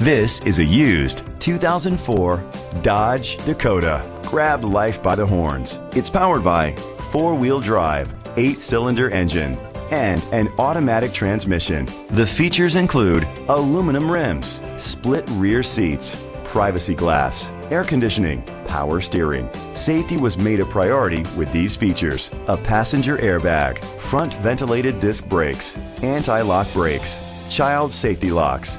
This is a used 2004 Dodge Dakota. Grab life by the horns. It's powered by four-wheel drive, 8-cylinder engine, and an automatic transmission. The features include aluminum rims, split rear seats, privacy glass, air conditioning, power steering. Safety was made a priority with these features: a passenger airbag, front ventilated disc brakes, anti-lock brakes, child safety locks.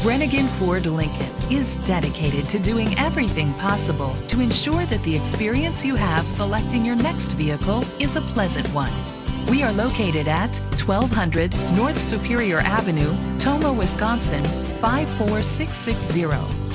Brenengen Ford Lincoln is dedicated to doing everything possible to ensure that the experience you have selecting your next vehicle is a pleasant one. We are located at 1200 North Superior Avenue, Tomah, Wisconsin, 54660.